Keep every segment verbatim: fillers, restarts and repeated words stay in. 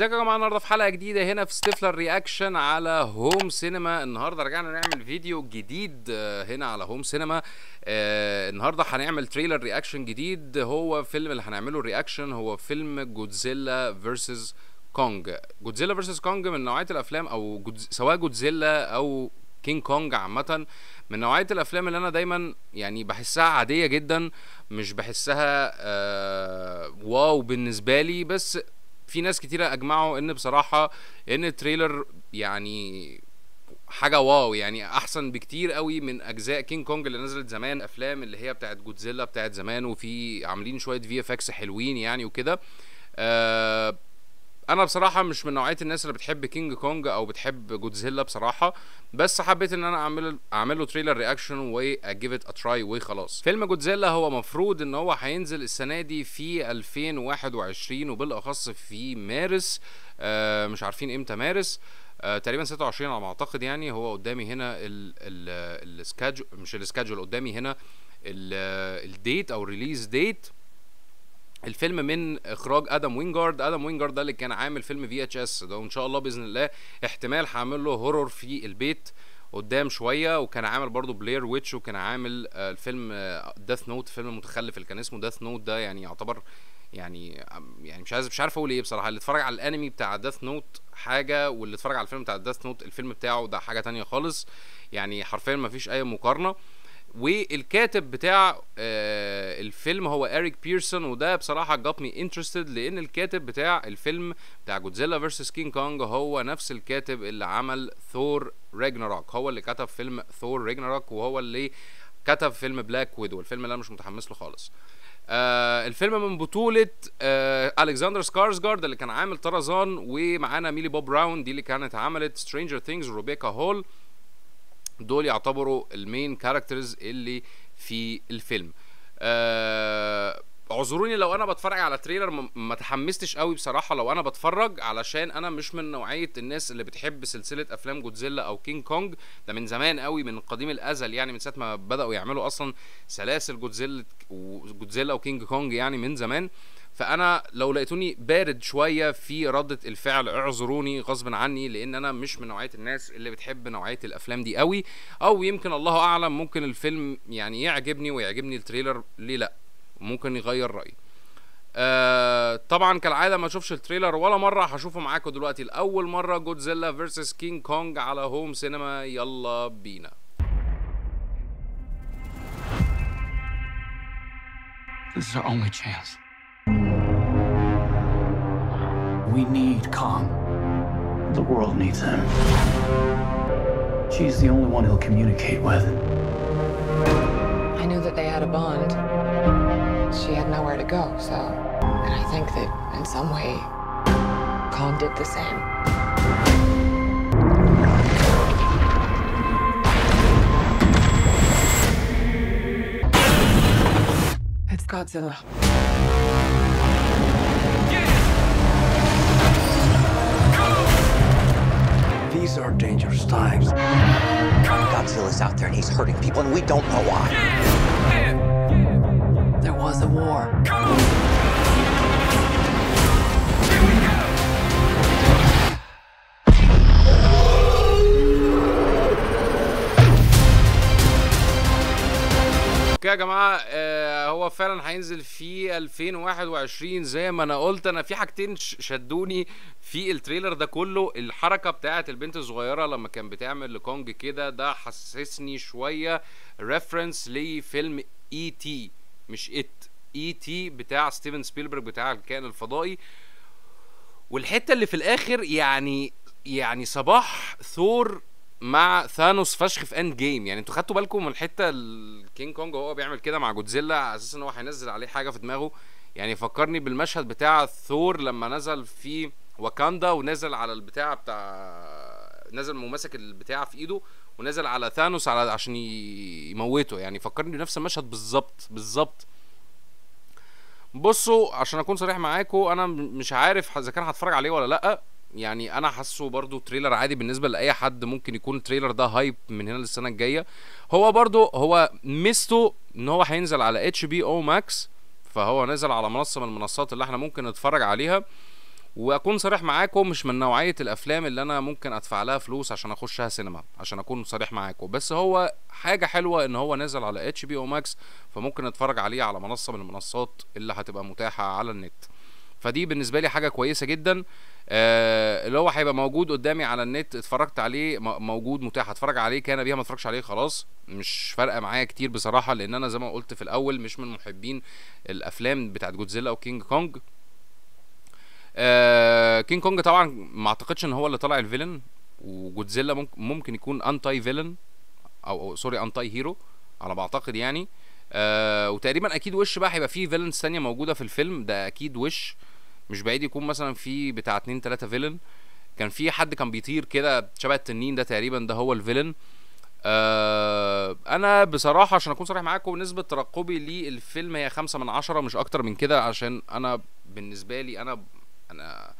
ازيكم يا جماعه؟ النهارده في حلقه جديده هنا في ستيفلر رياكشن على هوم سينما. النهارده رجعنا نعمل فيديو جديد هنا على هوم سينما. آه النهارده هنعمل تريلر رياكشن جديد. هو فيلم اللي هنعمله رياكشن هو فيلم جودزيلا فيرسز كونج. جودزيلا فيرسز كونج من نوعيه الافلام، او جودز... سواء جودزيلا او كينج كونج، عامه من نوعيه الافلام اللي انا دايما يعني بحسها عاديه جدا، مش بحسها آه واو بالنسبه لي. بس في ناس كتيرة اجمعوا ان بصراحة ان التريلر يعني حاجة واو، يعني احسن بكتير قوي من اجزاء كينج كونج اللي نزلت زمان، افلام اللي هي بتاعت جودزيلا بتاعت زمان، وفي عاملين شوية في اف اكس حلوين يعني وكده. آه انا بصراحة مش من نوعية الناس اللي بتحب كينج كونج او بتحب جودزيلا بصراحة، بس حبيت ان انا اعمل اعمله تريلر رياكشن واجيف ات اتراي وخلاص. فيلم جودزيلا هو مفروض ان هو هينزل السنة دي في ألفين وواحد وعشرين، وبالاخص في مارس، آه مش عارفين امتى مارس، آه تقريبا ستة وعشرين على ما اعتقد. يعني هو قدامي هنا السكادجول، مش السكادجول، قدامي هنا الديت او الريليز ديت. الفيلم من اخراج ادم وينجارد. ادم وينجارد ده اللي كان عامل فيلم في اتش اس ده، وان شاء الله باذن الله احتمال هعمل له هورور في البيت قدام شويه. وكان عامل برضو بلاير ويتش، وكان عامل الفيلم ديث نوت، فيلم متخلف اللي كان اسمه ديث نوت ده. يعني يعتبر يعني يعني مش عايز مش عارف اقول ايه بصراحه. اللي اتفرج على الانمي بتاع ديث نوت حاجه، واللي اتفرج على الفيلم بتاع ديث نوت الفيلم بتاعه ده حاجه ثانيه خالص، يعني حرفيا ما فيش اي مقارنه. والكاتب بتاع الفيلم هو إيريك بيرسون، وده بصراحة got me interested، لأن الكاتب بتاع الفيلم بتاع جودزيلا فيرسس كينج كونج هو نفس الكاتب اللي عمل ثور راجناروك. هو اللي كتب فيلم ثور راجناروك، وهو اللي كتب فيلم بلاك ويدو، الفيلم اللي أنا مش متحمس له خالص. آه الفيلم من بطولة آه ألكسندر سكارسجارد اللي كان عامل طرزان، ومعانا ميلي بوب براون دي اللي كانت عملت سترينجر ثينجز، وروبيكا هول. دول يعتبروا المين كاركترز اللي في الفيلم. آه اعذروني لو انا بتفرج على تريلر ما تحمستش قوي بصراحه لو انا بتفرج، علشان انا مش من نوعيه الناس اللي بتحب سلسله افلام جودزيلا او كينج كونج. ده من زمان قوي، من قديم الازل، يعني من ساعه ما بداوا يعملوا اصلا سلاسل جودزيلا وجودزيلا وكينج كونج، يعني من زمان. فانا لو لقيتوني بارد شويه في رده الفعل اعذروني غصب عني، لان انا مش من نوعيه الناس اللي بتحب نوعيه الافلام دي قوي. او يمكن الله اعلم، ممكن الفيلم يعني يعجبني ويعجبني التريلر، ليه لا، ممكن يغير رايي. آه طبعا كالعاده ما اشوفش التريلر ولا مره، هشوفه معاكم دلوقتي لاول مره. جودزيلا فيرسس كينج كونج على هوم سينما، يلا بينا. This is our only chance. We need Kong. The world needs him. She's the only one he'll communicate with. I knew that they had a bond. She had nowhere to go, so... And I think that, in some way, Kong did the same. It's Godzilla. These are dangerous times. Godzilla's out there and he's hurting people and we don't know why. There was a war. يا جماعه آه هو فعلا هينزل في ألفين وواحد وعشرين زي ما انا قلت. انا في حاجتين شدوني في التريلر ده كله. الحركه بتاعه البنت الصغيره لما كان بتعمل لكونج كده، ده حسسني شويه ريفرنس لفيلم اي تي، مش ات اي تي بتاع ستيفن سبيلبرج بتاع الكائن الفضائي. والحته اللي في الاخر يعني يعني صباح ثور مع ثانوس فشخ في اند جيم. يعني انتوا خدتوا بالكم من الحته الكينج كونج وهو بيعمل كده مع جودزيلا على اساس ان هو هينزل عليه حاجه في دماغه؟ يعني فكرني بالمشهد بتاع ثور لما نزل في واكاندا، ونزل على البتاع بتاع نزل ممسك البتاع في ايده ونزل على ثانوس على عشان يموته. يعني فكرني بنفس المشهد بالظبط بالظبط. بصوا عشان اكون صريح معاكم، انا مش عارف اذا كان هتفرج عليه ولا لا. يعني انا حاسه برضو تريلر عادي بالنسبه لاي حد، ممكن يكون التريلر ده هايب من هنا للسنه الجايه. هو برضو هو ميزته ان هو هينزل على اتش بي او ماكس، فهو نزل على منصه من المنصات اللي احنا ممكن نتفرج عليها. واكون صريح معاكم، مش من نوعيه الافلام اللي انا ممكن ادفع لها فلوس عشان اخشها سينما، عشان اكون صريح معاكم. بس هو حاجه حلوه ان هو نازل على اتش بي او ماكس، فممكن اتفرج عليه على منصه من المنصات اللي هتبقى متاحه على النت. فدي بالنسبه لي حاجه كويسه جدا، آه اللي هو هيبقى موجود قدامي على النت، اتفرجت عليه موجود متاح، اتفرج عليه كان بيها، ما اتفرجش عليه خلاص مش فارقه معايا كتير بصراحه، لان انا زي ما قلت في الاول مش من محبين الافلام بتاعت جودزيلا وكينج كونج. آه كينج كونج طبعا ما اعتقدش ان هو اللي طلع الفيلن، وجودزيلا ممكن ممكن يكون انتاي فيلن او, أو سوري انتاي هيرو على ما اعتقد يعني. آه وتقريبا اكيد وش بقى هيبقى فيه فيلنز ثانيه موجوده في الفيلم ده اكيد، وش مش بعيد يكون مثلا في بتاع اتنين تلاته فيلن. كان في حد كان بيطير كده شبه التنين ده تقريبا، ده هو الفيلن. آه انا بصراحه عشان اكون صريح معاكم، نسبه ترقبي للفيلم هي خمسه من عشره مش اكتر من كده، عشان انا بالنسبه لي انا انا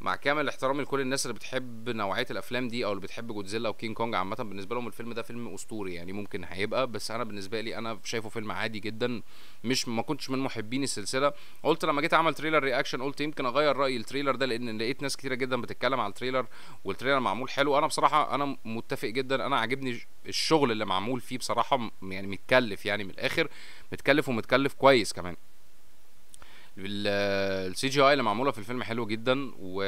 مع كامل احترامي لكل الناس اللي بتحب نوعيه الافلام دي او اللي بتحب جودزيلا وكينج كونج عامه، بالنسبه لهم الفيلم ده فيلم اسطوري يعني ممكن هيبقى، بس انا بالنسبه لي انا شايفه فيلم عادي جدا، مش ما كنتش من محبين السلسله. قلت لما جيت اعمل تريلر رياكشن قلت يمكن اغير رايي التريلر ده، لان لقيت ناس كتيره جدا بتتكلم على التريلر والتريلر معمول حلو. انا بصراحه انا متفق جدا، انا عاجبني الشغل اللي معمول فيه بصراحه، يعني متكلف يعني من الاخر، متكلف ومتكلف كويس كمان. السي جي اي اللي معموله في الفيلم حلو جدا، و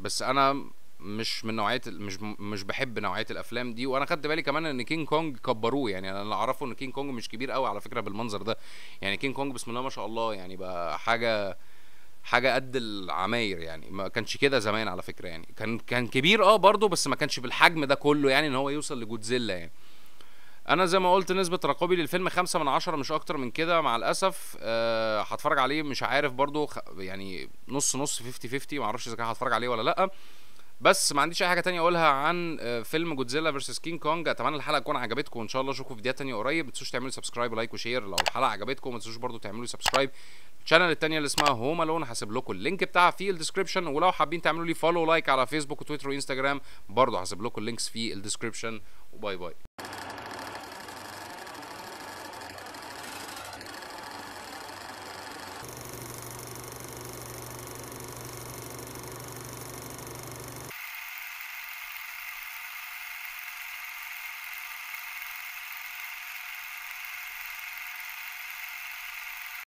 بس انا مش من نوعيه مش مش بحب نوعيه الافلام دي. وانا خدت بالي كمان ان كينج كونج كبروه، يعني انا اللي اعرفه ان كينج كونج مش كبير قوي على فكره بالمنظر ده، يعني كينج كونج بسم الله ما شاء الله يعني بقى حاجه حاجه قد العماير يعني، ما كانش كده زمان على فكره يعني، كان كان كبير اه برضه بس ما كانش بالحجم ده كله يعني ان هو يوصل لجودزيلا يعني. انا زي ما قلت نسبه ترقبي للفيلم خمسه من عشره مش اكتر من كده مع الاسف. أه هتفرج عليه مش عارف برضو، خ... يعني نص نص خمسين خمسين، ما اعرفش اذا كان هتفرج عليه ولا لا. بس ما عنديش اي حاجه تانية اقولها عن فيلم جودزيلا versus كينج كونج. اتمنى الحلقه تكون عجبتكم، وان شاء الله اشوفكم في فيديوهات تانية قريب. ما تنسوش تعملوا سبسكرايب ولايك وشير لو الحلقه عجبتكم، ما تنسوش برضو تعملوا سبسكرايب الشانل التانية اللي اسمها هوم الون، هسيب لكم اللينك بتاعها في الديسكربشن. ولو حابين تعملوا لي فولو لايك على فيسبوك وتويتر وانستجرام برضو هسيب لكم اللينكس في الديسكربشن، وباي باي.